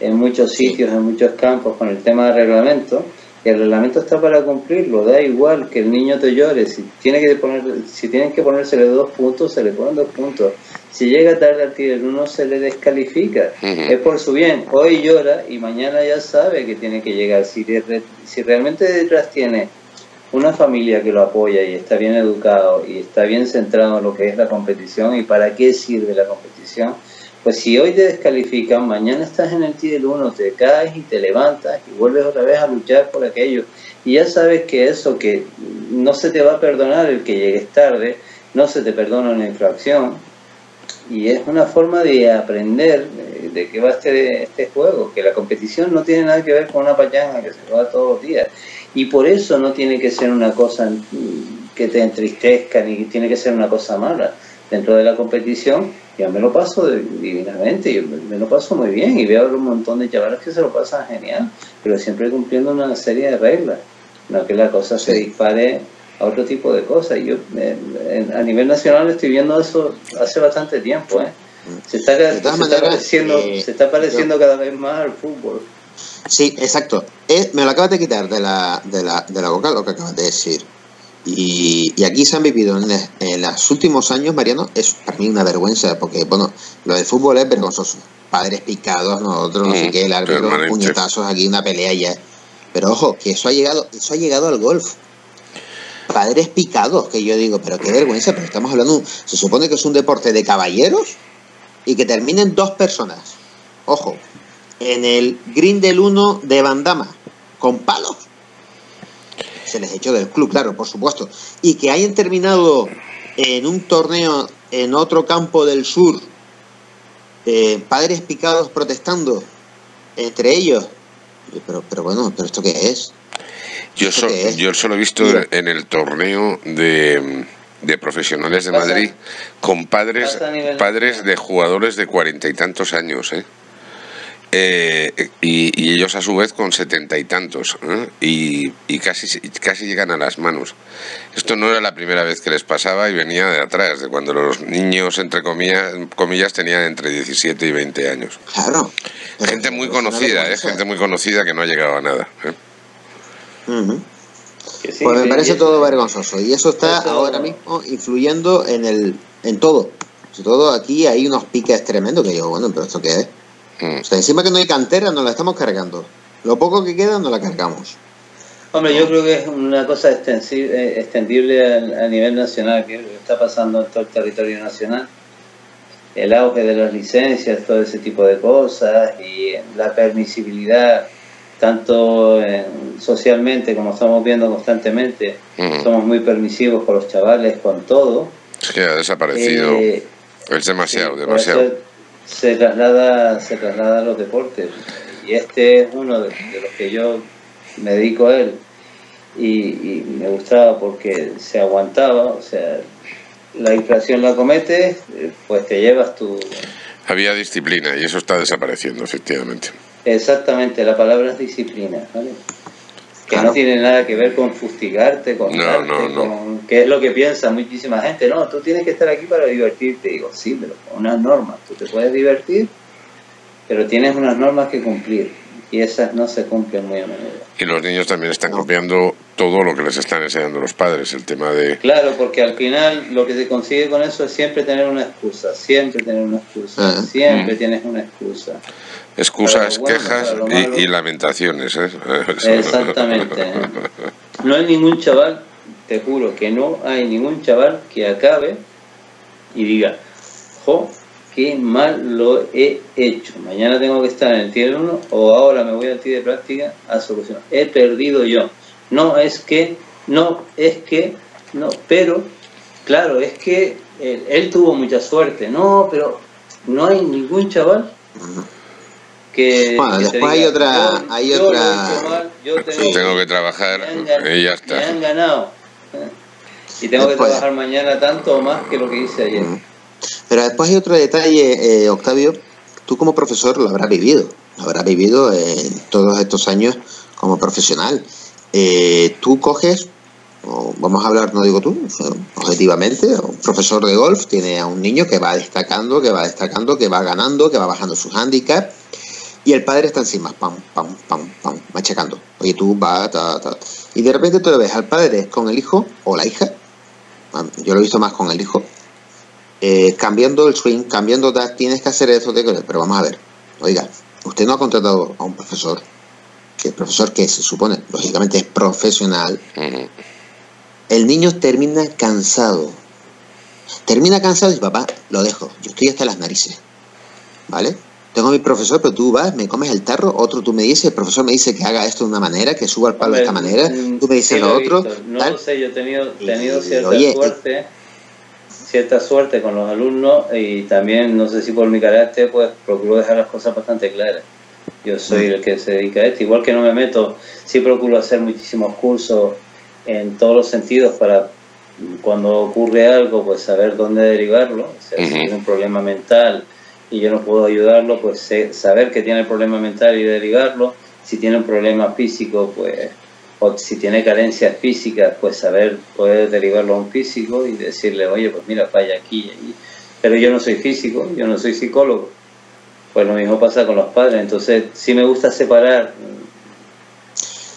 en muchos sitios, en muchos campos con el tema del reglamento. Y el reglamento está para cumplirlo, da igual que el niño te llore. Si tiene que poner, si tienen que ponérsele dos puntos, se le ponen dos puntos. Si llega tarde al tiro, uno se le descalifica. Es por su bien. Hoy llora y mañana ya sabe que tiene que llegar. Si, si realmente detrás tiene una familia que lo apoya y está bien educado y está bien centrado en lo que es la competición y para qué sirve la competición, pues si hoy te descalifican, mañana estás en el tier uno, te caes y te levantas y vuelves otra vez a luchar por aquello. Y ya sabes que eso, que no se te va a perdonar el que llegues tarde, no se te perdona una infracción. Y es una forma de aprender de qué va este, este juego, que la competición no tiene nada que ver con una pachanga que se juega todos los días. Y por eso no tiene que ser una cosa que te entristezca, ni tiene que ser una cosa mala. Dentro de la competición, ya me lo paso divinamente, yo me lo paso muy bien y veo un montón de chavales que se lo pasan genial, pero siempre cumpliendo una serie de reglas, no que la cosa se dispare a otro tipo de cosas. Yo eh, a nivel nacional estoy viendo eso hace bastante tiempo, ¿eh? Se está, se está pareciendo, eh, se está pareciendo cada vez más al fútbol. Sí, exacto. Eh, me lo acabas de quitar de la, de la, de la boca lo que acabas de decir. Y, y aquí se han vivido en, les, en los últimos años, Mariano, es para mí una vergüenza, porque, bueno, lo del fútbol es vergonzoso. Padres picados, nosotros, no mm, sé qué, el árbitro, puñetazos, aquí una pelea ya. Pero ojo, que eso ha llegado, eso ha llegado al golf. Padres picados, que yo digo, pero qué vergüenza, pero estamos hablando, se supone que es un deporte de caballeros y que terminen dos personas. Ojo, en el green del uno de Bandama, con palos. Se les echó del club, claro, por supuesto. Y que hayan terminado en un torneo, en otro campo del sur, eh, padres picados protestando entre ellos. Pero, pero bueno, ¿pero esto qué es? Yo, so, qué es? yo solo he visto Mira. en el torneo de, de profesionales de pasa, Madrid con padres, padres de jugadores de cuarenta y tantos años, ¿eh? Eh, y, y ellos a su vez con setenta y tantos, ¿eh? y, y casi casi llegan a las manos. Esto no era la primera vez que les pasaba y venía de atrás, de cuando los niños, entre comillas, comillas tenían entre diecisiete y veinte años. Claro. Gente muy conocida, ¿eh? gente muy conocida que no ha llegado a nada. ¿eh? Uh-huh. Pues me parece todo vergonzoso y eso está ahora mismo influyendo en el en todo. Sobre todo aquí hay unos piques tremendos que digo, bueno, pero ¿esto qué es? O sea, encima que no hay cantera, nos la estamos cargando. Lo poco que queda, nos la cargamos. Hombre, yo creo que es una cosa extendible a nivel nacional, que está pasando en todo el territorio nacional. El auge de las licencias, todo ese tipo de cosas, y la permisibilidad, tanto socialmente como estamos viendo constantemente. Uh-huh. Somos muy permisivos con los chavales, con todo. Es que ha desaparecido. Eh, es demasiado, sí, demasiado. Se traslada, se traslada a los deportes y este es uno de, de los que yo me dedico a él y, y me gustaba porque se aguantaba, o sea, la inflación la cometes, pues te llevas tu... Había disciplina y eso está desapareciendo, efectivamente. Exactamente, la palabra es disciplina, ¿vale? Que claro. No tiene nada que ver con fustigarte, con, no, darte, no, no. con... que es lo que piensa muchísima gente. No, tú tienes que estar aquí para divertirte. Digo, sí, pero con unas normas. Tú te puedes divertir, pero tienes unas normas que cumplir. y esas no se cumplen muy a menudo. Y los niños también están copiando todo lo que les están enseñando los padres, el tema de... Claro, porque al final lo que se consigue con eso es siempre tener una excusa, siempre tener una excusa, uh-huh. siempre uh-huh. tienes una excusa. Excusas, bueno, quejas y, y lamentaciones, ¿eh? Exactamente. No hay ningún chaval, te juro que no hay ningún chaval que acabe y diga, jo, qué mal lo he hecho, mañana tengo que estar en el tier uno o ahora me voy al tier de práctica a solucionar, he perdido yo. No es que, no es que, no, pero, claro, es que él, él tuvo mucha suerte, no, pero no hay ningún chaval que... Bueno, que después diga, hay otra... Yo, hay yo otra... Mal, yo tengo, sí, tengo que trabajar ganado, y ya está. Me han ganado. Y tengo después, que trabajar mañana tanto o más que lo que hice ayer. Pero después hay otro detalle, eh, Octavio, tú como profesor lo habrás vivido, lo habrás vivido en todos estos años como profesional. Eh, tú coges, o vamos a hablar, no digo tú, objetivamente, un profesor de golf tiene a un niño que va destacando, que va destacando, que va ganando, que va bajando sus hándicaps, y el padre está encima, pam, pam, pam, pam, machacando. Oye, tú vas, ta, ta. Y de repente tú lo ves al padre con el hijo o la hija, yo lo he visto más con el hijo, eh, cambiando el swing, cambiando, da, tienes que hacer eso, pero vamos a ver, oiga, usted no ha contratado a un profesor. Que el profesor que se supone, lógicamente, es profesional, el niño termina cansado. Termina cansado y papá, lo dejo. Yo estoy hasta las narices. ¿Vale? Tengo a mi profesor, pero tú vas, me comes el tarro, otro tú me dices, el profesor me dice que haga esto de una manera, que suba al palo de esta manera, tú me dices lo otro. No lo sé, yo he tenido, tenido cierta suerte, cierta suerte con los alumnos y también, no sé si por mi carácter, pues procuro dejar las cosas bastante claras. Yo soy el que se dedica a esto, igual que no me meto, sí procuro hacer muchísimos cursos en todos los sentidos para cuando ocurre algo, pues saber dónde derivarlo. O sea, si es un problema mental y yo no puedo ayudarlo, pues saber que tiene el problema mental y derivarlo. Si tiene un problema físico, pues, o si tiene carencias físicas, pues saber poder derivarlo a un físico y decirle, oye, pues mira, falla aquí y allí. Pero yo no soy físico, yo no soy psicólogo. Pues lo mismo pasa con los padres, entonces sí me gusta separar.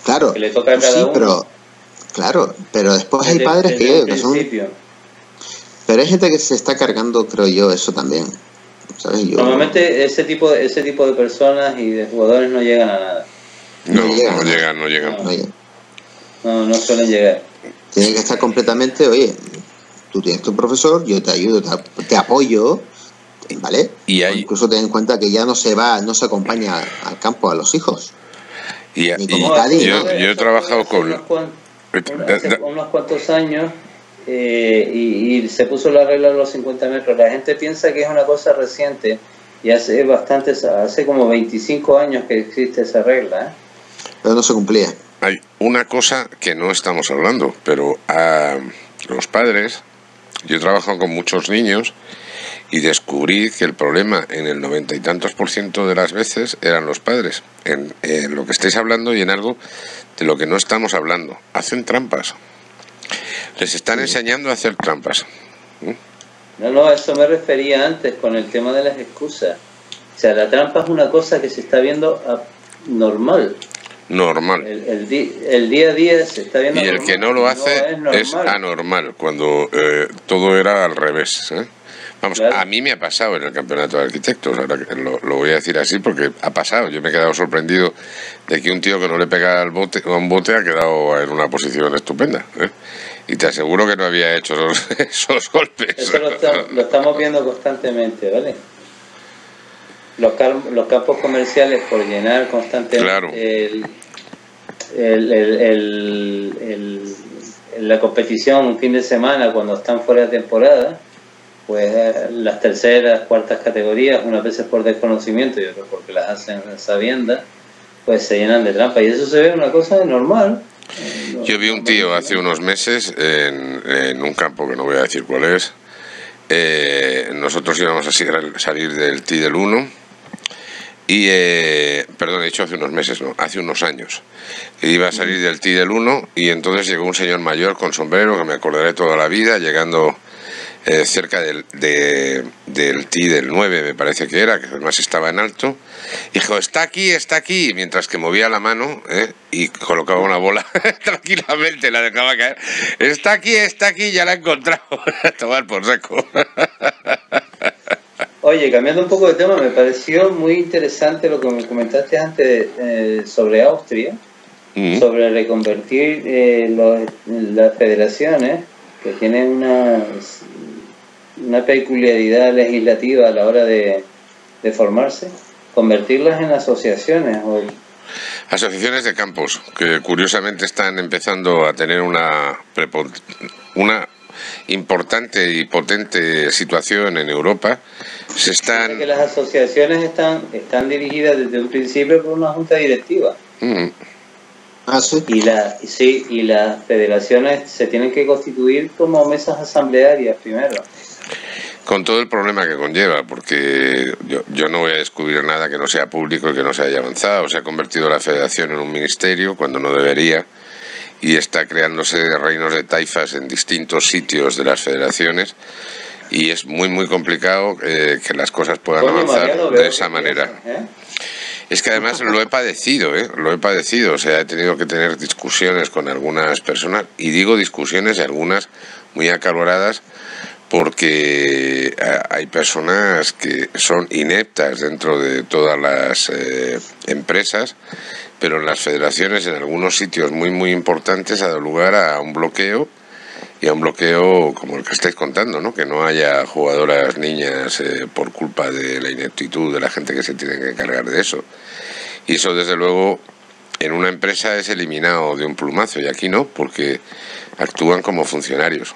Claro, que le toca a cada sí, uno. Pero, claro, pero después desde, hay padres que, que son... Pero hay gente que se está cargando, creo yo, eso también. ¿Sabes? Yo... Normalmente ese tipo, ese tipo de personas y de jugadores no llegan a nada. No, no llegan, no llegan. No, llegan. No, no, llegan. no, no suelen llegar. Tienen que estar completamente, oye, tú tienes tu profesor, yo te ayudo, te, te apoyo... ¿Vale? Y hay... Incluso ten en cuenta que ya no se va, no se acompaña al campo a los hijos. Y, Ni como y Cádiz, yo, ¿no? yo he trabajado hace con... Unos cuantos, hace unos cuantos años eh, y, y se puso la regla de los cincuenta metros. La gente piensa que es una cosa reciente y hace bastante, hace como veinticinco años que existe esa regla. ¿eh? Pero no se cumplía. Hay una cosa que no estamos hablando, pero a los padres... Yo he trabajado con muchos niños y descubrí que el problema en el noventa y tantos por ciento de las veces eran los padres, en, en lo que estáis hablando y en algo de lo que no estamos hablando. Hacen trampas. Les están enseñando a hacer trampas. No, no, a eso me refería antes con el tema de las excusas. O sea, la trampa es una cosa que se está viendo normal. Normal. El, el, di, el día a día se está viendo. Y el normal, que no lo hace no es, es anormal, cuando eh, todo era al revés. ¿eh? Vamos, claro. A mí me ha pasado en el campeonato de arquitectos, ahora lo, lo voy a decir así porque ha pasado. Yo me he quedado sorprendido de que un tío que no le pega al bote, a un bote ha quedado en una posición estupenda. ¿eh? Y te aseguro que no había hecho esos, esos golpes. Eso lo, está, lo estamos viendo constantemente, ¿vale? Los, los campos comerciales por llenar constantemente claro. el, el, el, el, el, la competición un fin de semana cuando están fuera de temporada, pues las terceras, cuartas categorías, unas veces por desconocimiento y otras porque las hacen sabiendas, pues se llenan de trampa y eso se ve una cosa normal. Yo vi un tío hace unos meses en, en un campo que no voy a decir cuál es, eh, nosotros íbamos a salir del tee del uno. Y, eh, perdón, he dicho hace unos meses, no, hace unos años. Iba a salir del tee del uno y entonces llegó un señor mayor con sombrero, que me acordaré toda la vida, llegando eh, cerca del, de, del tee del nueve, me parece que era, que además estaba en alto. Dijo, está aquí, está aquí, mientras que movía la mano eh, y colocaba una bola tranquilamente, la dejaba caer. Está aquí, está aquí, ya la he encontrado. Tomar por saco. Oye, cambiando un poco de tema, me pareció muy interesante lo que me comentaste antes eh, sobre Austria, mm. sobre reconvertir eh, los, las federaciones, que tienen una, una peculiaridad legislativa a la hora de, de formarse, convertirlas en asociaciones o asociaciones de campos, que curiosamente están empezando a tener una una importante y potente situación en Europa. Se están... que las asociaciones están están dirigidas desde un principio por una junta directiva. Mm. Ah, sí. Y, la, sí, y las federaciones se tienen que constituir como mesas asamblearias primero. Con todo el problema que conlleva, porque yo, yo no voy a descubrir nada que no sea público y que no se haya avanzado. Se ha convertido la federación en un ministerio cuando no debería, y está creándose reinos de taifas en distintos sitios de las federaciones, y es muy muy complicado eh, que las cosas puedan Coño, avanzar Mariano, de esa manera. Piensa, ¿eh? Es que además lo he padecido, ¿eh? Lo he padecido, o sea, he tenido que tener discusiones con algunas personas, y digo discusiones, algunas muy acaloradas, porque hay personas que son ineptas dentro de todas las eh, empresas, pero en las federaciones, en algunos sitios muy, muy importantes, ha dado lugar a un bloqueo, y a un bloqueo como el que estáis contando, ¿no? Que no haya jugadoras niñas eh, por culpa de la ineptitud de la gente que se tiene que encargar de eso. Y eso, desde luego, en una empresa es eliminado de un plumazo, y aquí no, porque actúan como funcionarios.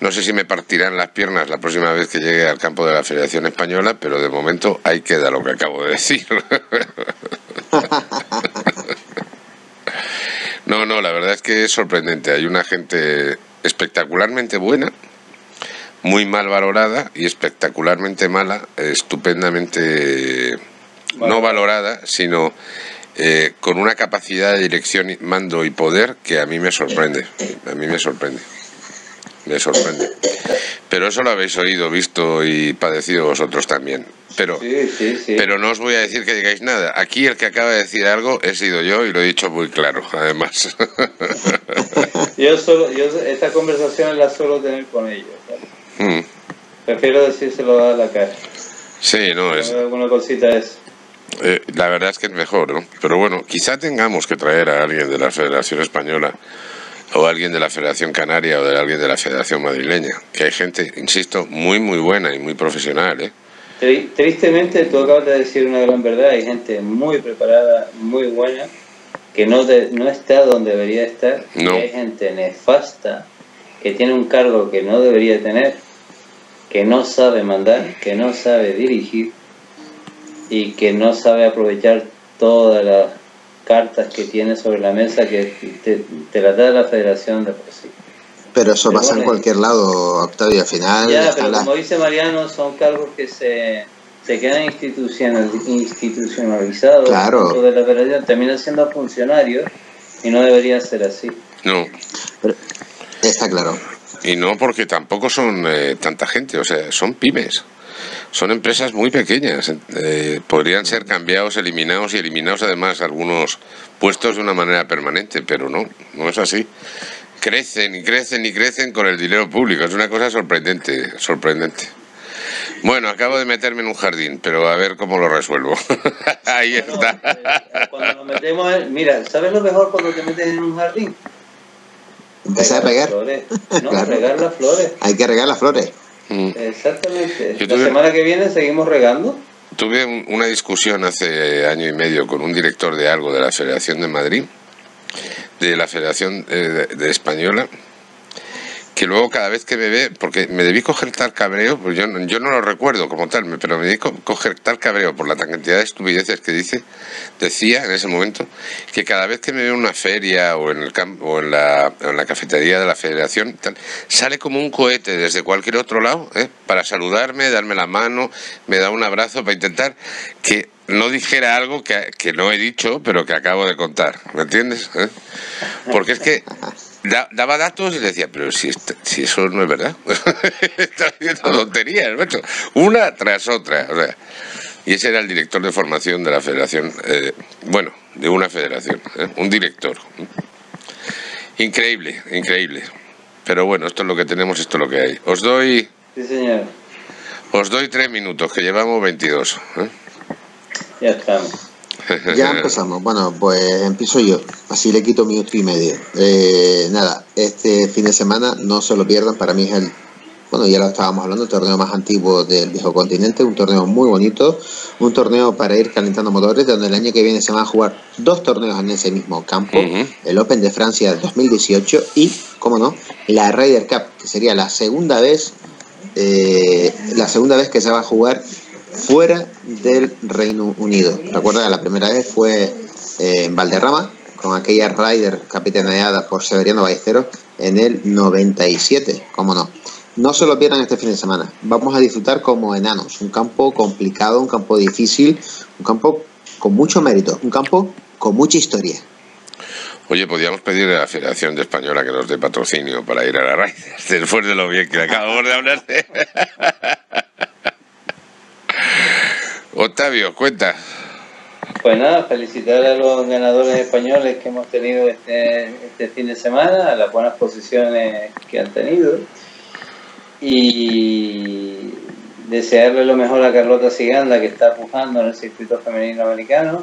No sé si me partirán las piernas la próxima vez que llegue al campo de la Federación Española, pero de momento ahí queda lo que acabo de decir. No, no, la verdad es que es sorprendente. Hay una gente espectacularmente buena, muy mal valorada, y espectacularmente mala, estupendamente vale. no valorada, sino eh, con una capacidad de dirección, mando y poder que a mí me sorprende. A mí me sorprende. Me sorprende. Pero eso lo habéis oído, visto y padecido vosotros también. Pero, sí, sí, sí. pero no os voy a decir que digáis nada. Aquí el que acaba de decir algo he sido yo, y lo he dicho muy claro, además. Yo solo, yo esta conversación la suelo tener con ellos. Mm. Prefiero decírselo a la cara. Sí, no es. Alguna cosita es. Eh, la verdad es que es mejor, ¿no? Pero bueno, quizá tengamos que traer a alguien de la Federación Española, o alguien de la Federación Canaria, o de alguien de la Federación Madrileña, que hay gente, insisto, muy muy buena y muy profesional, ¿eh? Tristemente, tú acabas de decir una gran verdad. Hay gente muy preparada, muy buena, que no, de, no está donde debería estar. No. Hay gente nefasta, que tiene un cargo que no debería tener, que no sabe mandar, que no sabe dirigir, y que no sabe aprovechar todas las cartas que tiene sobre la mesa, que te, te la da la federación de por sí. Pero eso pasa en cualquier lado, Octavio, al final... Ya, pero como dice Mariano, son cargos que se, se quedan institucional, institucionalizados. Claro. De la federación, terminan siendo funcionarios, y no debería ser así. No. Pero está claro. Y no, porque tampoco son eh, tanta gente, o sea, son pymes. Son empresas muy pequeñas, eh, podrían ser cambiados, eliminados, y eliminados además algunos puestos de una manera permanente, pero no, no es así. Crecen y crecen y crecen con el dinero público, es una cosa sorprendente, sorprendente. Bueno, acabo de meterme en un jardín, pero a ver cómo lo resuelvo. Ahí está. Cuando nos metemos en... Mira, ¿sabes lo mejor cuando te metes en un jardín? Empezar a pegar. No, claro. Regar las flores. Hay que regar las flores. Exactamente. Yo la tuve, semana que viene seguimos regando. Tuve un, una discusión hace año y medio con un director de algo de la Federación de Madrid, de la Federación de, de, de Española, que luego cada vez que me ve, porque me debí coger tal cabreo, pues yo, yo no lo recuerdo como tal, pero me debí coger tal cabreo por la cantidad de estupideces que dice, decía en ese momento, que cada vez que me ve en una feria o en el campo, o en la, en la cafetería de la federación, tal, sale como un cohete desde cualquier otro lado, ¿eh? Para saludarme, darme la mano, me da un abrazo, para intentar que no dijera algo que, que no he dicho, pero que acabo de contar, ¿me entiendes? ¿Eh? Porque es que... daba datos y le decía, pero si, si si eso no es verdad. Estás haciendo tonterías, macho. Una tras otra. O sea, y ese era el director de formación de la federación, eh, bueno, de una federación, ¿eh? Un director. Increíble, increíble. Pero bueno, esto es lo que tenemos, esto es lo que hay. Os doy... Sí, señor. Os doy tres minutos, que llevamos veintidós. ¿Eh? Ya estamos. Ya empezamos. Bueno, pues empiezo yo. Así le quito minuto y medio. Eh, nada, este fin de semana no se lo pierdan. Para mí es el, bueno, ya lo estábamos hablando, el torneo más antiguo del viejo continente. Un torneo muy bonito. Un torneo para ir calentando motores, donde el año que viene se van a jugar dos torneos en ese mismo campo. Uh-huh. El Open de Francia dos mil dieciocho y, cómo no, la Ryder Cup, que sería la segunda vez, eh, la segunda vez que se va a jugar fuera del Reino Unido. Recuerda que la primera vez fue eh, en Valderrama, con aquella Ryder capitaneada por Severiano Ballesteros en el noventa y siete, cómo no. No se lo pierdan este fin de semana. Vamos a disfrutar como enanos. Un campo complicado, un campo difícil, un campo con mucho mérito, un campo con mucha historia. Oye, podríamos pedirle a la Federación Española que nos dé patrocinio para ir a la Ryder, después de lo bien que acabamos de hablar de... Octavio, cuenta. Pues nada, felicitar a los ganadores españoles que hemos tenido este, este fin de semana, a las buenas posiciones que han tenido, y desearle lo mejor a Carlota Ciganda, que está pujando en el circuito femenino americano,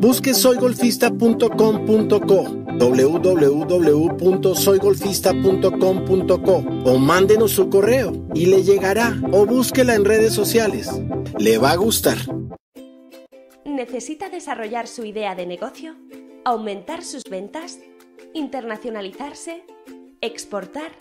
Busque soy golfista punto com punto co, doble u doble u doble u punto soy golfista punto com punto co o mándenos su correo y le llegará, o búsquela en redes sociales. Le va a gustar. ¿Necesita desarrollar su idea de negocio? ¿Aumentar sus ventas? ¿Internacionalizarse? ¿Exportar?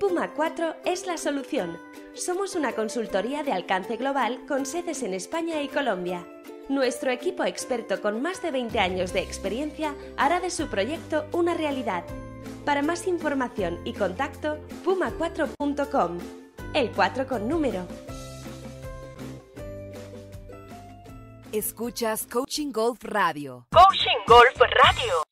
Puma cuatro es la solución. Somos una consultoría de alcance global con sedes en España y Colombia. Nuestro equipo experto con más de veinte años de experiencia hará de su proyecto una realidad. Para más información y contacto, puma cuatro punto com. El cuatro con número. Escuchas Coaching Golf Radio. Coaching Golf Radio.